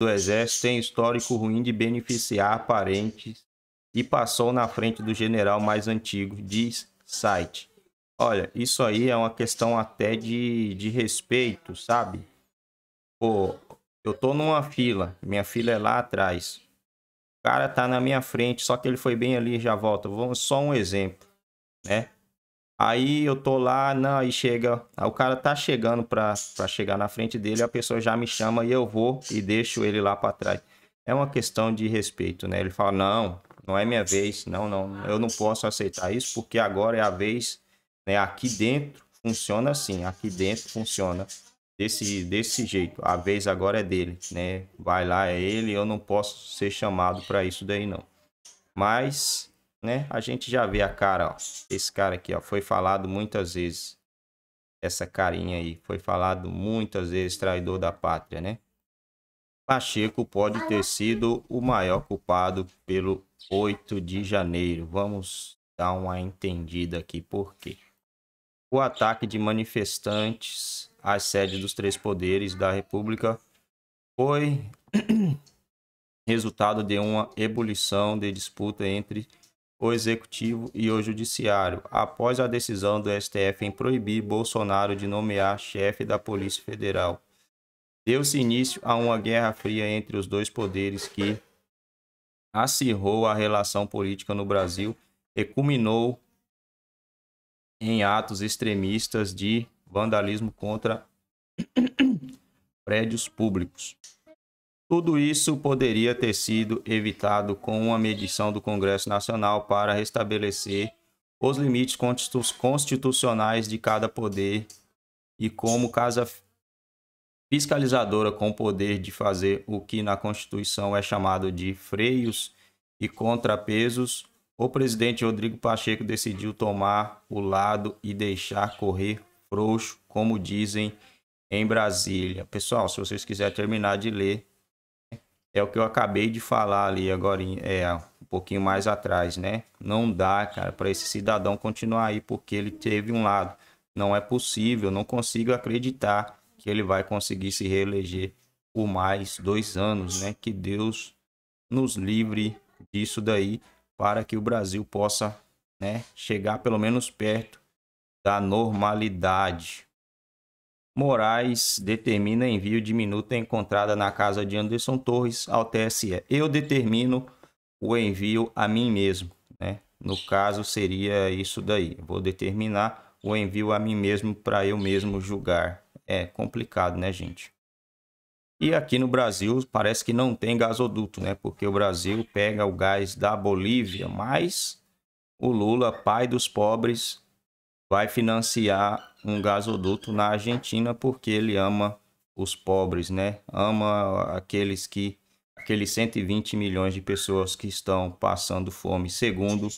do Exército tem histórico ruim de beneficiar parentes e passou na frente do general mais antigo, diz site. Olha, isso aí é uma questão até de respeito, sabe? Pô, eu tô numa fila, minha fila é lá atrás. O cara tá na minha frente, só que ele foi bem ali, já volta. Vamos, só um exemplo, né? Aí eu tô lá, não, aí chega, o cara tá chegando pra chegar na frente dele, a pessoa já me chama e eu vou e deixo ele lá pra trás. É uma questão de respeito, né? Ele fala, não, não é minha vez, não, não, eu não posso aceitar isso porque agora é a vez, né? Aqui dentro funciona assim, aqui dentro funciona desse jeito, a vez agora é dele, né? Vai lá, é ele, eu não posso ser chamado pra isso daí não. Mas... né? A gente já vê a cara, ó. Esse cara aqui, ó, foi falado muitas vezes. Essa carinha aí foi falado muitas vezes, traidor da pátria, né? Pacheco pode ter sido o maior culpado pelo 8 de janeiro. Vamos dar uma entendida aqui por quê. O ataque de manifestantes às sedes dos três poderes da República foi resultado de uma ebulição de disputa entre o Executivo e o Judiciário, após a decisão do STF em proibir Bolsonaro de nomear chefe da Polícia Federal. Deu-se início a uma guerra fria entre os dois poderes que acirrou a relação política no Brasil e culminou em atos extremistas de vandalismo contra prédios públicos. Tudo isso poderia ter sido evitado com uma medição do Congresso Nacional para restabelecer os limites constitucionais de cada poder e como casa fiscalizadora com o poder de fazer o que na Constituição é chamado de freios e contrapesos, o presidente Rodrigo Pacheco decidiu tomar o lado e deixar correr frouxo, como dizem em Brasília. Pessoal, se vocês quiserem terminar de ler, é o que eu acabei de falar ali agora, um pouquinho mais atrás, né? Não dá, cara, para esse cidadão continuar aí porque ele teve um lado. Não é possível, não consigo acreditar que ele vai conseguir se reeleger por mais 2 anos, né? Que Deus nos livre disso daí para que o Brasil possa, né, chegar pelo menos perto da normalidade. Moraes determina envio de minuta encontrada na casa de Anderson Torres ao TSE. Eu determino o envio a mim mesmo, né? No caso, seria isso daí. Vou determinar o envio a mim mesmo para eu mesmo julgar. É complicado, né, gente? E aqui no Brasil parece que não tem gasoduto, né? Porque o Brasil pega o gás da Bolívia, mas o Lula, pai dos pobres, vai financiar um gasoduto na Argentina porque ele ama os pobres, né? Ama aqueles 120 milhões de pessoas que estão passando fome, segundo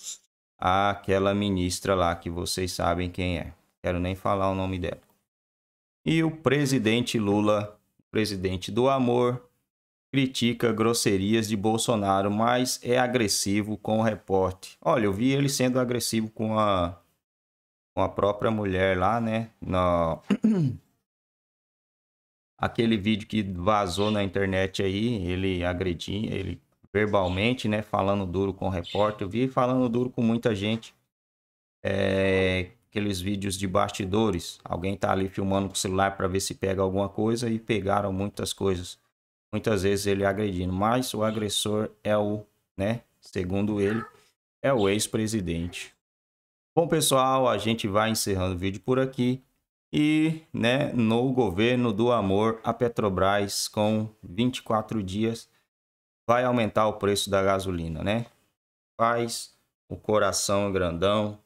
aquela ministra lá que vocês sabem quem é. Quero nem falar o nome dela. E o presidente Lula, presidente do amor, critica grosserias de Bolsonaro, mas é agressivo com o repórter. Olha, eu vi ele sendo agressivo com a própria mulher lá, né? No... aquele vídeo que vazou na internet aí, ele agredindo, ele verbalmente, né? Falando duro com o repórter. Eu vi falando duro com muita gente. Aqueles vídeos de bastidores. Alguém tá ali filmando com o celular para ver se pega alguma coisa e pegaram muitas coisas. Muitas vezes ele agredindo. Mas o agressor é o, né? Segundo ele, é o ex-presidente. Bom, pessoal, a gente vai encerrando o vídeo por aqui e, né, no governo do amor, a Petrobras, com 24 dias, vai aumentar o preço da gasolina, né? Faz o coração grandão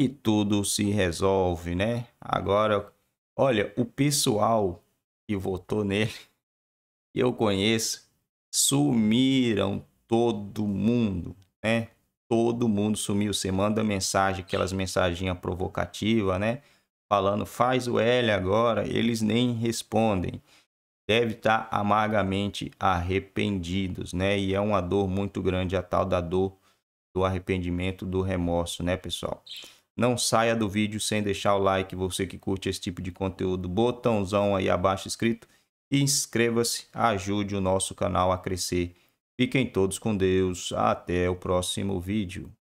e tudo se resolve, né? Agora, olha, o pessoal que votou nele, que eu conheço, sumiram todo mundo, né? Todo mundo sumiu. Você manda mensagem, aquelas mensagens provocativas, né? Falando, faz o L agora. Eles nem respondem. Deve estar amargamente arrependidos, né? E é uma dor muito grande, a tal da dor do arrependimento, do remorso, né, pessoal? Não saia do vídeo sem deixar o like. Você que curte esse tipo de conteúdo, botãozão aí abaixo escrito. e inscreva-se, ajude o nosso canal a crescer. Fiquem todos com Deus, até o próximo vídeo.